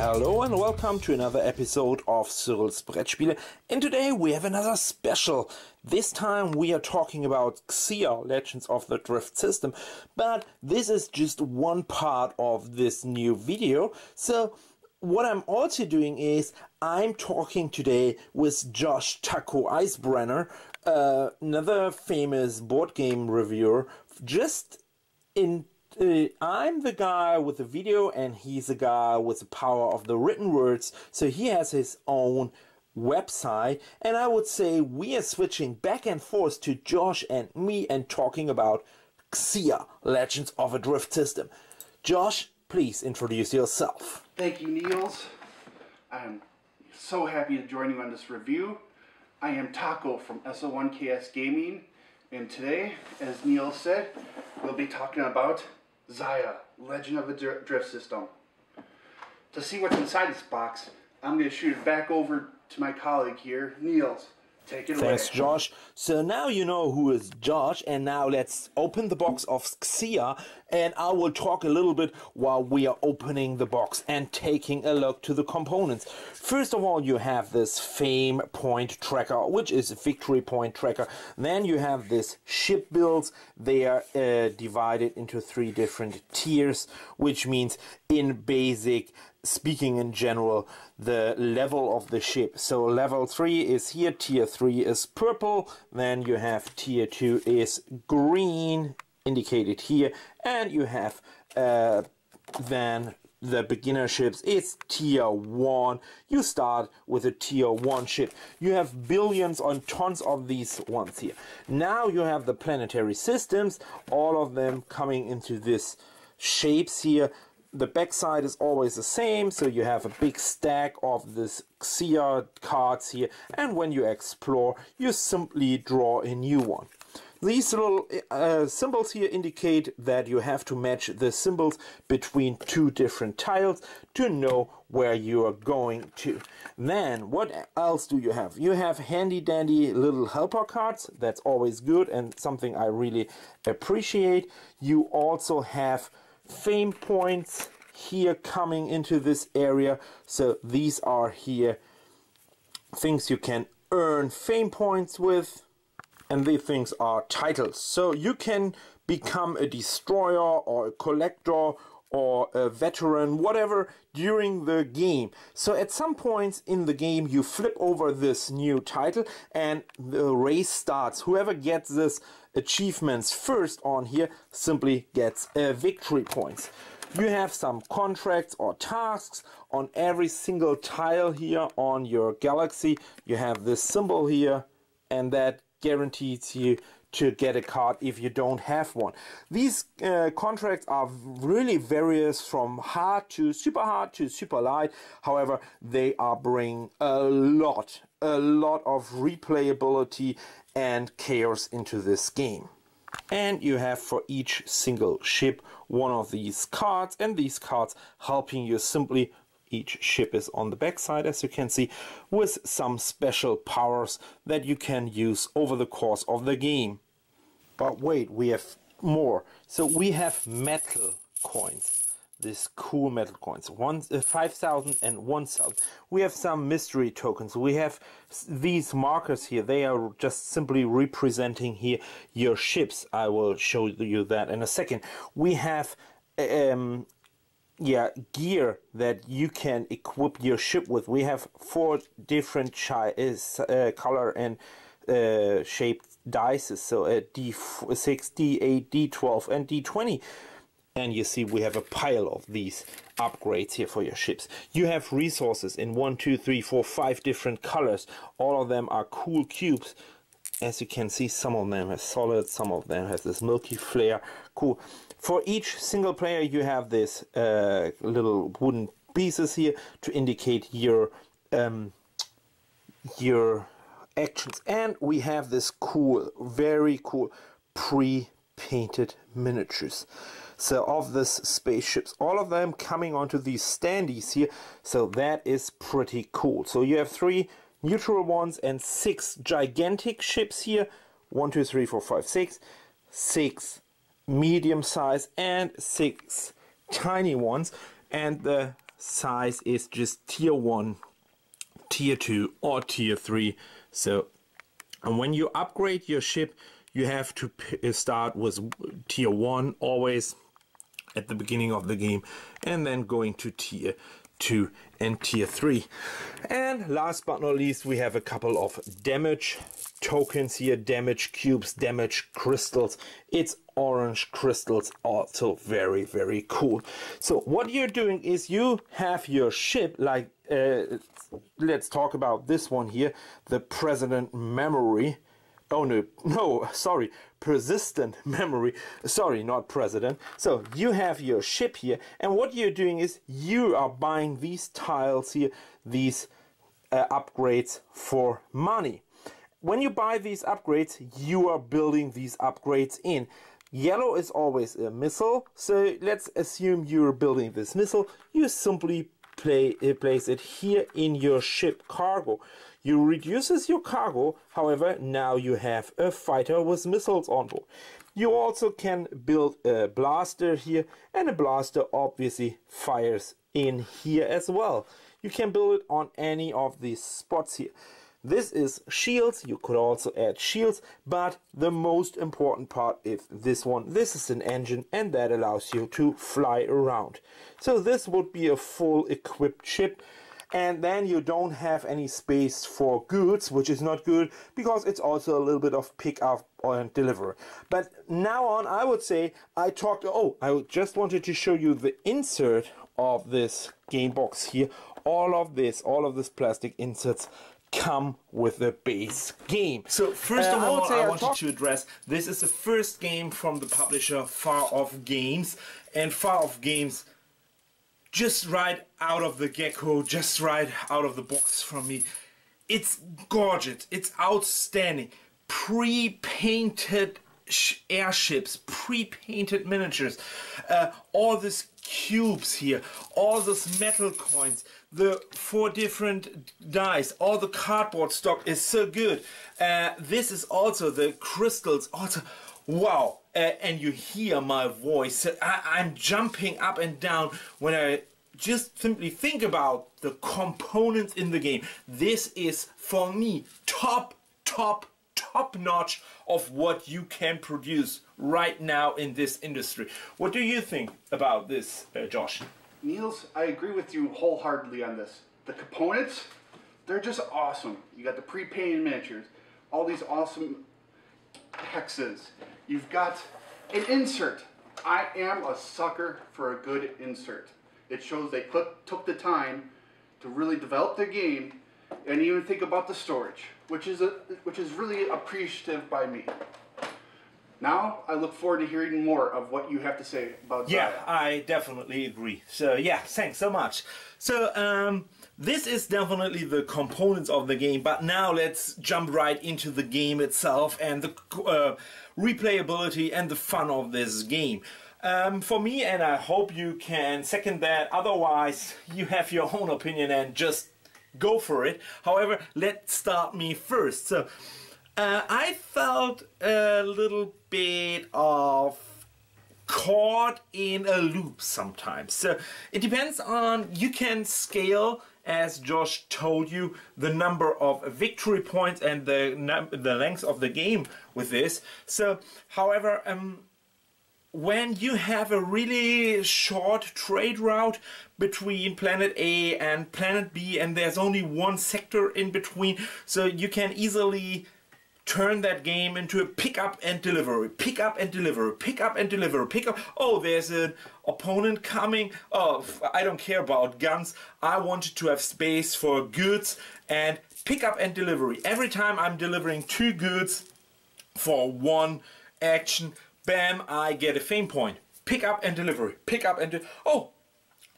Hello and welcome to another episode of Cyril Brettspiele, and today we have another special. This time we are talking about Xia: Legends of the Drift System, but this is just one part of this new video. So what I'm also doing is I'm talking today with Josh Taco Eisbrenner, another famous board game reviewer. I'm the guy with the video and he's the guy with the power of the written words, so he has his own website, and I would say we are switching back and forth to Josh and me and talking about Xia: Legends of a Drift System. Josh, please introduce yourself. Thank you, Niels. I'm so happy to join you on this review. I am Taco from So1ks Gaming, and today, as Niels said, we'll be talking about Xia: Legend of a Drift System. To see what's inside this box, I'm going to shoot it back over to my colleague here, Niels. Take it away. Thanks, Josh. So now you know who is Josh, and now let's open the box of Xia, and I will talk a little bit while we are opening the box and taking a look to the components. First of all, you have this fame point tracker, which is a victory point tracker. Then you have this ship builds. They are divided into three different tiers, which means in basic speaking in general, the level of the ship. So level 3 is here, tier 3 is purple, then you have tier 2 is green, indicated here, and you have then the beginner ships, it's tier 1. You start with a tier 1 ship. You have billions and tons of these ones here. Now you have the planetary systems, all of them coming into this shapes here. The backside is always the same, so you have a big stack of this Xia cards here, and when you explore, you simply draw a new one. These little symbols here indicate that you have to match the symbols between two different tiles to know where you are going to. Then, what else do you have? You have handy dandy little helper cards, that's always good and something I really appreciate. You also have fame points here coming into this area, so these are here things you can earn fame points with, and these things are titles, so you can become a destroyer or a collector or a veteran, whatever, during the game. So at some points in the game you flip over this new title and the race starts. Whoever gets this achievements first on here simply gets victory points. You have some contracts or tasks on every single tile here on your galaxy. You have this symbol here, and that guarantees you to get a card if you don't have one. These contracts are really various, from hard to super light. However, they are bringing a lot of replayability and chaos into this game. And you have for each single ship one of these cards, and these cards helping you simply. Each ship is on the backside, as you can see, with some special powers that you can use over the course of the game. But wait, we have more. So we have metal coins. These cool metal coins, 5,000 and 1,000. We have some mystery tokens. We have these markers here. They are just simply representing here your ships. I will show you that in a second. We have gear that you can equip your ship with. We have 4 different color and shaped dice, so a D6, D8, D12 and D20. And you see we have a pile of these upgrades here for your ships. You have resources in 5 different colors. All of them are cool cubes. As you can see, some of them have solid, some of them have this milky flare. Cool. For each single player you have this little wooden pieces here to indicate your actions. And we have this cool, very cool pre-painted miniatures. So of this spaceships, all of them coming onto these standees here. So that is pretty cool. So you have 3 neutral ones and 6 gigantic ships here. 6 medium size and 6 tiny ones, and the size is just tier 1, tier 2 or tier 3. So, and when you upgrade your ship, you have to start with tier 1 always at the beginning of the game, and then going to tier 2 and tier 3. And last but not least, we have a couple of damage tokens here, damage cubes, damage crystals. It's orange crystals, also very, very cool. So what you're doing is you have your ship, like let's talk about this one here, the President Memory. Oh no, no, sorry, persistent memory, sorry, not president. So you have your ship here, and what you're doing is you are buying these tiles here, these upgrades for money. When you buy these upgrades, you are building these upgrades in. Yellow is always a missile, so let's assume you're building this missile. You simply place it here in your ship cargo. You reduces your cargo, however, now you have a fighter with missiles on board. You also can build a blaster here, and a blaster obviously fires in here as well. You can build it on any of these spots here. This is shields, you could also add shields, but the most important part is this one. This is an engine, and that allows you to fly around. So this would be a full equipped ship, and then you don't have any space for goods, which is not good, because it's also a little bit of pick up and deliver. But now on, I would say, I just wanted to show you the insert of this game box here. All of this plastic inserts come with the base game. So first of all, I wanted to address, this is the first game from the publisher Far Off Games, and Far Off Games, just right out of the gecko, just right out of the box from me, it's gorgeous, it's outstanding, pre-painted airships, pre-painted miniatures, all this cubes here, all those metal coins, the 4 different dice, all the cardboard stock is so good. This is also the crystals, also wow. And you hear my voice, so I'm jumping up and down when I just simply think about the components in the game. This is for me top notch of what you can produce right now in this industry. What do you think about this, Josh? Niels, I agree with you wholeheartedly on this. The components, they're just awesome. You got the pre-painted miniatures, all these awesome hexes. You've got an insert. I am a sucker for a good insert. It shows they took the time to really develop their game and even think about the storage, which is really appreciative by me. Now, I look forward to hearing more of what you have to say about that. Yeah, I definitely agree. So, yeah, thanks so much. So, this is definitely the components of the game, but now let's jump right into the game itself and the replayability and the fun of this game. For me, and I hope you can second that, otherwise you have your own opinion and just go for it. However, let's start me first. So, I felt a little bit of caught in a loop sometimes. So it depends on, you can scale, as Josh told you, the number of victory points and the length of the game with this. So, however, when you have a really short trade route between planet A and planet B, and there's only one sector in between, so you can easily turn that game into a pick up and delivery, pick up and delivery, pick up and delivery, pick up. Oh, there's an opponent coming. Oh, I don't care about guns. I wanted to have space for goods and pick up and delivery. Every time I'm delivering 2 goods for 1 action, bam, I get a fame point. Pick up and delivery, pick up and oh,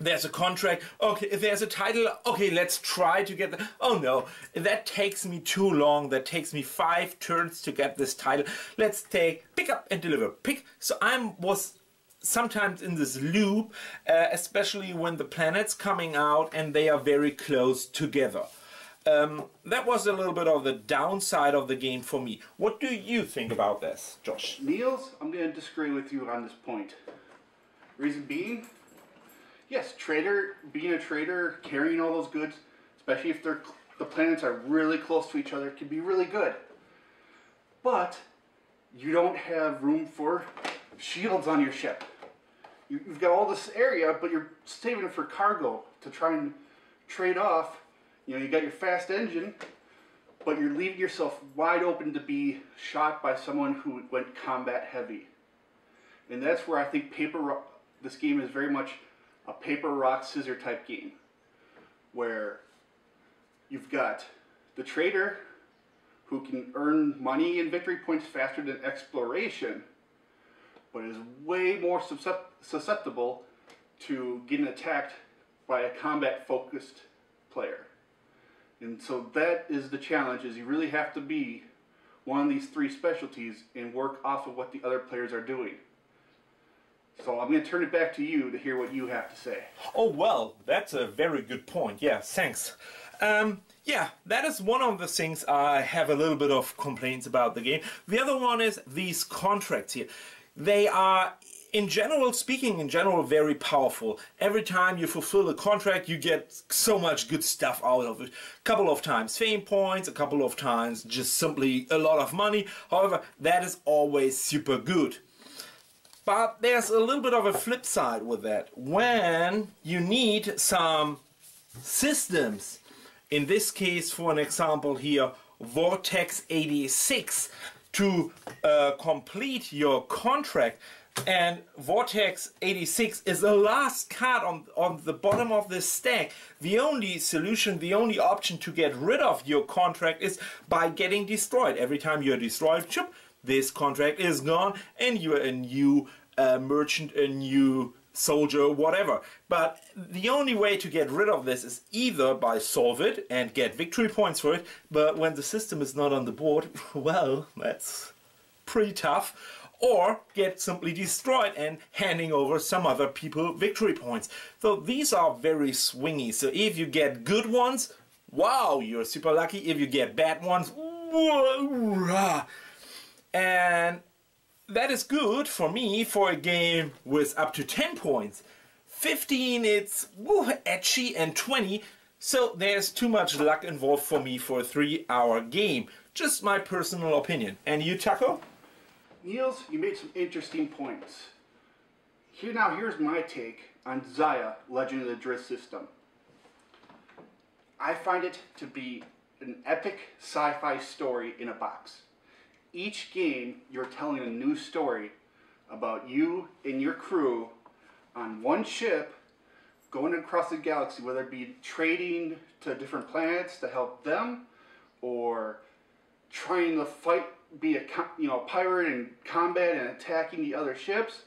there's a contract, okay, there's a title, okay, let's try to get that. Oh no, that takes me too long, that takes me 5 turns to get this title. Let's take pick up and deliver, pick. So I was sometimes in this loop, especially when the planets coming out and they are very close together. That was a little bit of the downside of the game for me. What do you think about this, Josh? Niels, I'm going to disagree with you on this point. Reason being, Yes, trader, being a trader, carrying all those goods, especially if they're, the planets are really close to each other, can be really good. But you don't have room for shields on your ship. You've got all this area, but you're saving it for cargo to try and trade off. You know, you got your fast engine, but you're leaving yourself wide open to be shot by someone who went combat heavy. And that's where I think this game is very much a paper, rock, scissor type game, where you've got the trader who can earn money and victory points faster than exploration, but is way more susceptible to getting attacked by a combat-focused player. And so that is the challenge, is you really have to be one of these three specialties and work off of what the other players are doing. So I'm going to turn it back to you to hear what you have to say. Oh, well, that's a very good point. Yeah, thanks. Yeah, that is one of the things I have a little bit of complaints about the game. The other one is these contracts here. They are, in general, very powerful. Every time you fulfill a contract, you get so much good stuff out of it. A couple of times fame points, a couple of times just simply a lot of money. However, that is always super good. But there's a little bit of a flip side with that. When you need some systems, in this case, for an example here, Vortex 86, to complete your contract, and Vortex 86 is the last card on the bottom of the stack. The only solution, the only option to get rid of your contract is by getting destroyed. Every time you're destroyed, this contract is gone and you're a new merchant, a new soldier, whatever. But the only way to get rid of this is either by solve it and get victory points for it, but when the system is not on the board, well, that's pretty tough. Or get simply destroyed and handing over some other people victory points. So these are very swingy. So if you get good ones, wow, you're super lucky. If you get bad ones, whoa, and that is good for me for a game with up to 10 points. 15, it's etchy, and 20, so there's too much luck involved for me for a 3-hour game. Just my personal opinion. And you, Taco? Niels, you made some interesting points. Here now, here's my take on Xia: Legend of the Drift System. I find it to be an epic sci-fi story in a box. Each game, you're telling a new story about you and your crew on one ship going across the galaxy, whether it be trading to different planets to help them, or trying to fight, be a, you know, pirate in combat and attacking the other ships,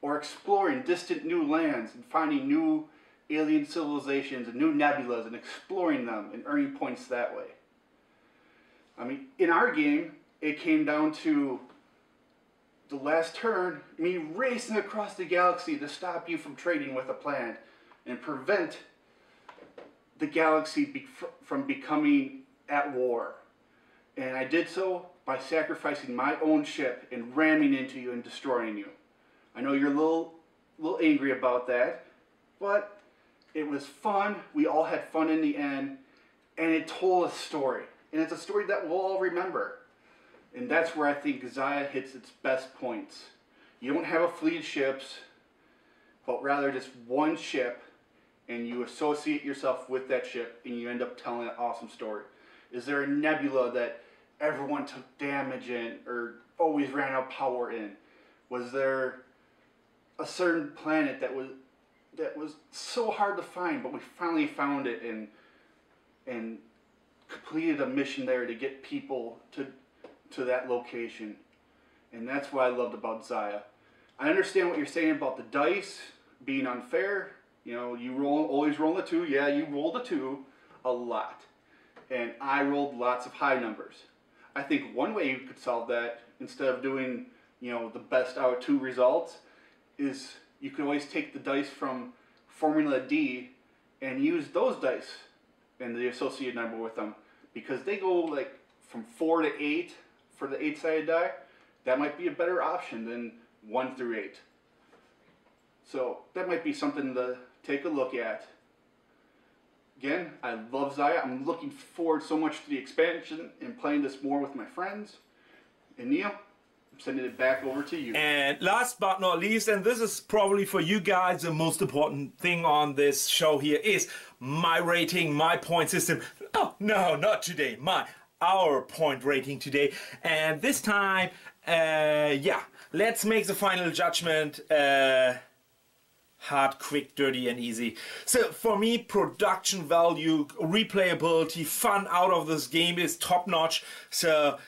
or exploring distant new lands and finding new alien civilizations and new nebulas and exploring them and earning points that way. I mean, in our game, it came down to the last turn, me racing across the galaxy to stop you from trading with a planet and prevent the galaxy from becoming at war. And I did so by sacrificing my own ship and ramming into you and destroying you. I know you're a little angry about that, but it was fun. We all had fun in the end, and it told a story. And it's a story that we'll all remember. And that's where I think Xia hits its best points. You don't have a fleet of ships, but rather just one ship, and you associate yourself with that ship, and you end up telling an awesome story. Is there a nebula that everyone took damage in, or always ran out of power in? Was there a certain planet that was so hard to find, but we finally found it and completed a mission there to get people to that location? And that's what I loved about Xia. I understand what you're saying about the dice being unfair. You know, you always roll a 2. Yeah, you rolled a 2 a lot, and I rolled lots of high numbers. I think one way you could solve that, instead of doing, you know, the best out of 2 results, is you could always take the dice from Formula D and use those dice and the associated number with them, because they go like from 4 to 8. For the 8-sided die, that might be a better option than 1 through 8. So that might be something to take a look at. Again, I love Xia. I'm looking forward so much to the expansion and playing this more with my friends. And Neil, I'm sending it back over to you. And last but not least, and this is probably for you guys the most important thing on this show here, is my rating, my point system. Oh, no, not today. Our point rating today. And this time, yeah, let's make the final judgment. Hard, quick, dirty and easy. So for me, production value, replayability, fun out of this game is top-notch. So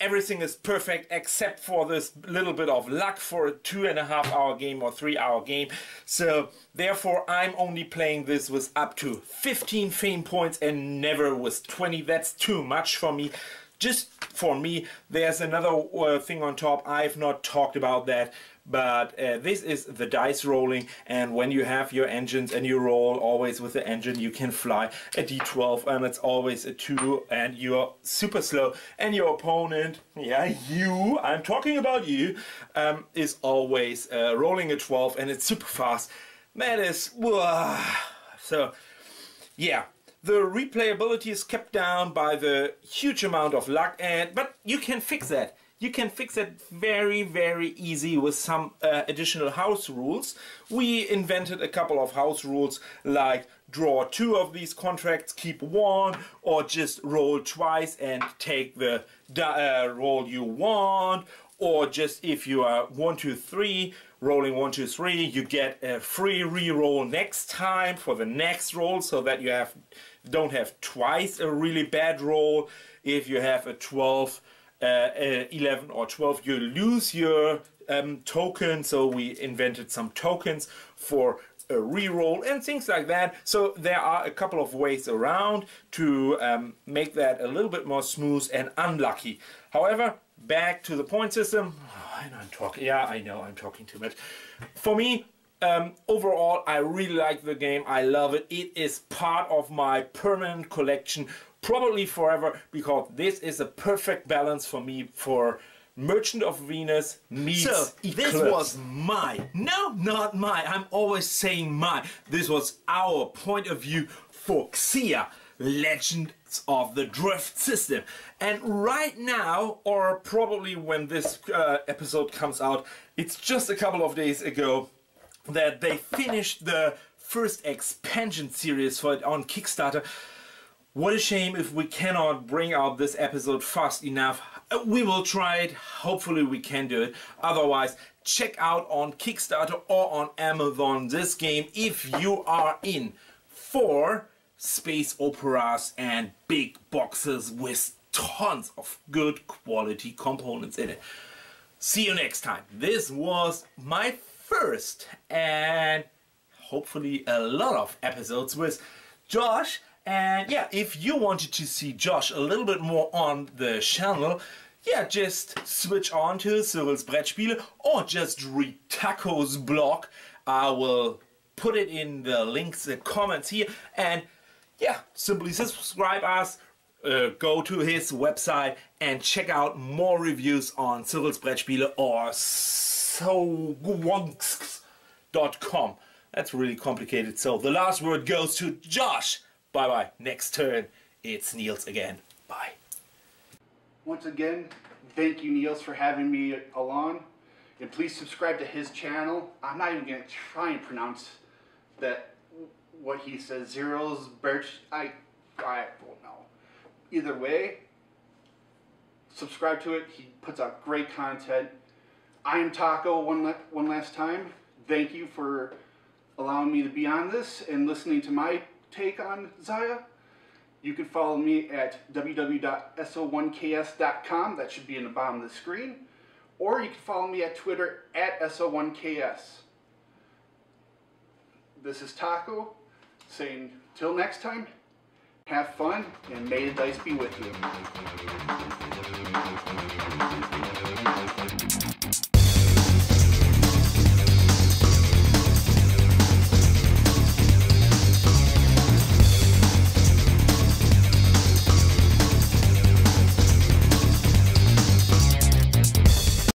everything is perfect except for this little bit of luck for a 2.5 hour game or 3 hour game. So therefore I'm only playing this with up to 15 fame points and never with 20. That's too much for me. Just for me, there's another thing on top. I've not talked about that, but this is the dice rolling. And when you have your engines and you roll always with the engine, you can fly a d12 and it's always a 2 and you're super slow. And your opponent, yeah, you, I'm talking about you, is always rolling a 12 and it's super fast. That is, so yeah. The replayability is kept down by the huge amount of luck, but you can fix that. You can fix that very, very easy with some additional house rules. We invented a couple of house rules like draw 2 of these contracts, keep 1, or just roll twice and take the roll you want, or just if you are 1, 2, 3, rolling 1, 2, 3, you get a free re-roll next time for the next roll, so that you have don't have twice a really bad roll. If you have a 12, 11 or 12, you lose your token. So we invented some tokens for a re-roll and things like that. So there are a couple of ways around to make that a little bit more smooth and unlucky. However, back to the point system. And I'm talking, yeah, I know I'm talking too much. For me, overall, I really like the game. I love it. It is part of my permanent collection, probably forever, because this is a perfect balance for me for Merchant of Venus meets Eclipse. This was my, no, not my, I'm always saying my. This was our point of view for Xia, Legends of the Drift System. And right now, or probably when this episode comes out, it's just a couple of days ago that they finished the first expansion series for it on Kickstarter. What a shame if we cannot bring out this episode fast enough. We will try it. Hopefully we can do it. Otherwise, check out on Kickstarter or on Amazon this game if you are in for space operas and big boxes with tons of good quality components in it. See you next time. This was my first and hopefully a lot of episodes with Josh. And yeah, if you wanted to see Josh a little bit more on the channel, yeah, just switch on to Cyril's Brettspiele or just read Taco's blog. I will put it in the links, the comments here, and yeah, simply subscribe us, go to his website and check out more reviews on Cyril's Brettspiele or So1ks.com. That's really complicated. So the last word goes to Josh. Bye-bye. Next turn, it's Niels again. Bye. Once again, thank you, Niels, for having me along. And please subscribe to his channel. I'm not even going to try and pronounce that. What he says, Cyril's Brettspiele, I don't know. Either way, subscribe to it. He puts out great content. I am Taco one last time. Thank you for allowing me to be on this and listening to my take on Xia. You can follow me at www.so1ks.com. That should be in the bottom of the screen. Or you can follow me at Twitter at @so1ks. This is Taco, saying till next time, have fun, and may the dice be with you.